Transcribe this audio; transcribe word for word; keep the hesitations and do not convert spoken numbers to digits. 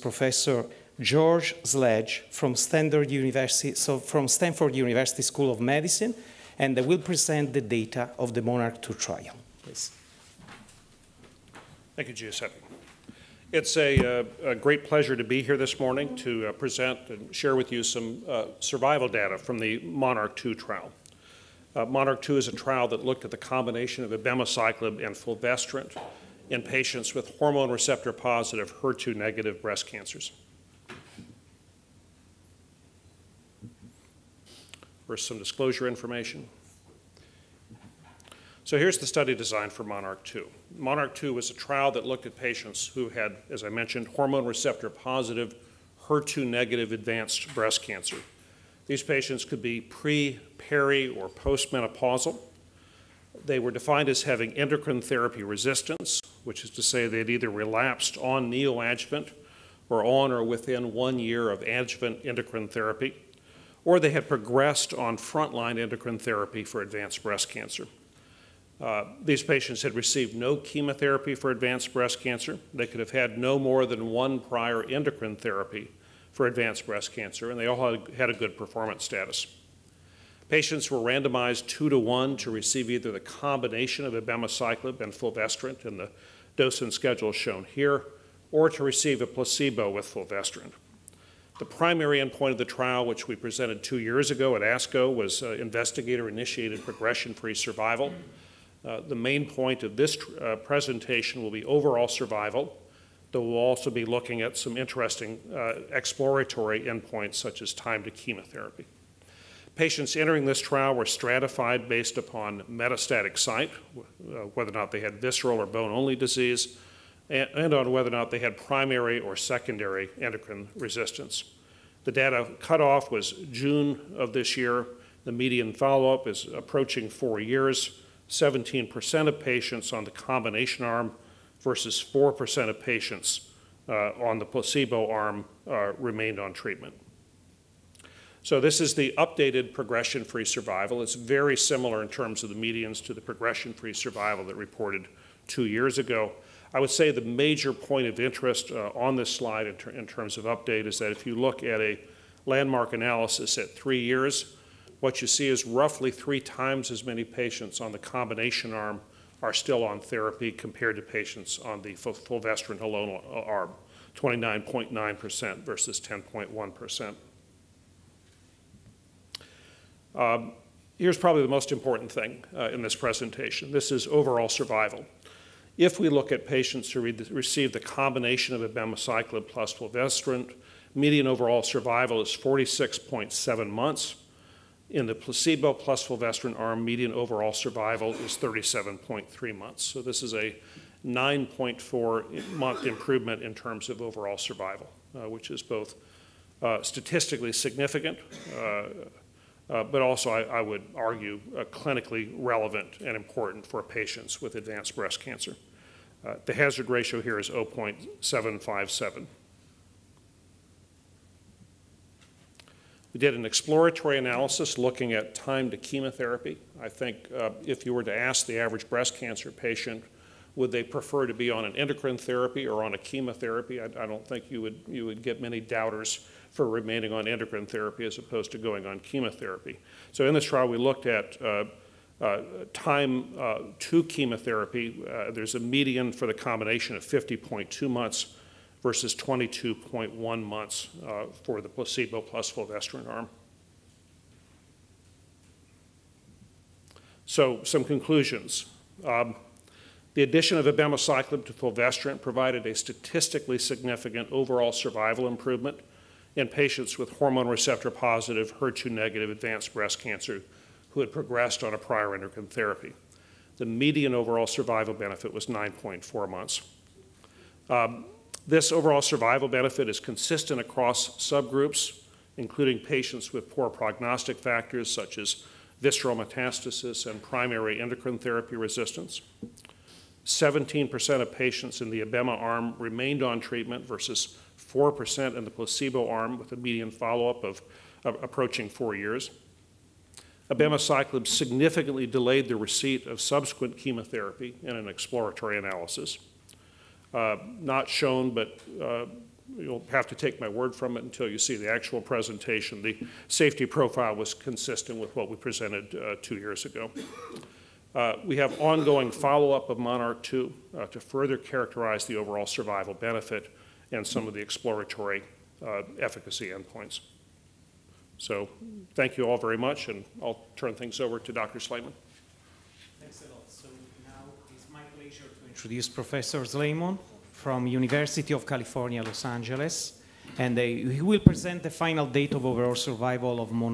Professor George Sledge from Stanford University, so from Stanford University School of Medicine, and they will present the data of the MONARCH two trial. Please. Thank you, Giuseppe. It's a, uh, a great pleasure to be here this morning to uh, present and share with you some uh, survival data from the MONARCH two trial. Uh, MONARCH two is a trial that looked at the combination of abemaciclib and fulvestrant in patients with hormone receptor positive, H E R two negative breast cancers. First, some disclosure information. So here's the study design for MONARCH two. MONARCH two was a trial that looked at patients who had, as I mentioned, hormone receptor positive, H E R two negative advanced breast cancer. These patients could be pre, peri, or postmenopausal. They were defined as having endocrine therapy resistance, which is to say they had either relapsed on neoadjuvant or on or within one year of adjuvant endocrine therapy, or they had progressed on frontline endocrine therapy for advanced breast cancer. Uh, these patients had received no chemotherapy for advanced breast cancer. They could have had no more than one prior endocrine therapy for advanced breast cancer, and they all had a good performance status. Patients were randomized two to one to receive either the combination of abemaciclib and fulvestrant in the dose and schedule shown here, or to receive a placebo with fulvestrant. The primary endpoint of the trial, which we presented two years ago at ASCO, was uh, investigator-initiated progression-free survival. Uh, the main point of this uh, presentation will be overall survival, though we'll also be looking at some interesting uh, exploratory endpoints such as time to chemotherapy. Patients entering this trial were stratified based upon metastatic site, whether or not they had visceral or bone-only disease, and on whether or not they had primary or secondary endocrine resistance. The data cutoff was June of this year. The median follow-up is approaching four years, seventeen percent of patients on the combination arm versus four percent of patients uh, on the placebo arm uh, remained on treatment. So this is the updated progression-free survival. It's very similar in terms of the medians to the progression-free survival that reported two years ago. I would say the major point of interest uh, on this slide in, ter in terms of update is that if you look at a landmark analysis at three years, what you see is roughly three times as many patients on the combination arm are still on therapy compared to patients on the ful fulvestrant alone arm, twenty-nine point nine percent versus ten point one percent. Um, here's probably the most important thing uh, in this presentation. This is overall survival. If we look at patients who re receive the combination of abemaciclib plus fulvestrant, median overall survival is forty-six point seven months. In the placebo plus fulvestrant arm, median overall survival is thirty-seven point three months. So this is a nine point four month improvement in terms of overall survival, uh, which is both uh, statistically significant, uh, Uh, but also, I, I would argue, uh, clinically relevant and important for patients with advanced breast cancer. Uh, the hazard ratio here is zero point seven five seven. We did an exploratory analysis looking at time to chemotherapy. I think uh, if you were to ask the average breast cancer patient, would they prefer to be on an endocrine therapy or on a chemotherapy? I, I don't think you would, you would get many doubters for remaining on endocrine therapy as opposed to going on chemotherapy. So in this trial, we looked at uh, uh, time uh, to chemotherapy. Uh, there's a median for the combination of fifty point two months versus twenty-two point one months uh, for the placebo plus fulvestrant arm. So some conclusions. Um, The addition of abemaciclib to fulvestrant provided a statistically significant overall survival improvement in patients with hormone receptor positive, H E R two negative advanced breast cancer who had progressed on a prior endocrine therapy. The median overall survival benefit was nine point four months. Um, this overall survival benefit is consistent across subgroups, including patients with poor prognostic factors such as visceral metastasis and primary endocrine therapy resistance. seventeen percent of patients in the abema arm remained on treatment versus four percent in the placebo arm with a median follow-up of, of approaching four years. Abemaciclib significantly delayed the receipt of subsequent chemotherapy in an exploratory analysis. Uh, not shown, but uh, you'll have to take my word from it until you see the actual presentation. The safety profile was consistent with what we presented uh, two years ago. Uh, we have ongoing follow-up of MONARCH two uh, to further characterize the overall survival benefit and some of the exploratory uh, efficacy endpoints. So thank you all very much, and I'll turn things over to Doctor Slamon. Thanks a lot. So now it's my pleasure to introduce Professor Slamon from University of California, Los Angeles, and they, he will present the final data of overall survival of MONARCH.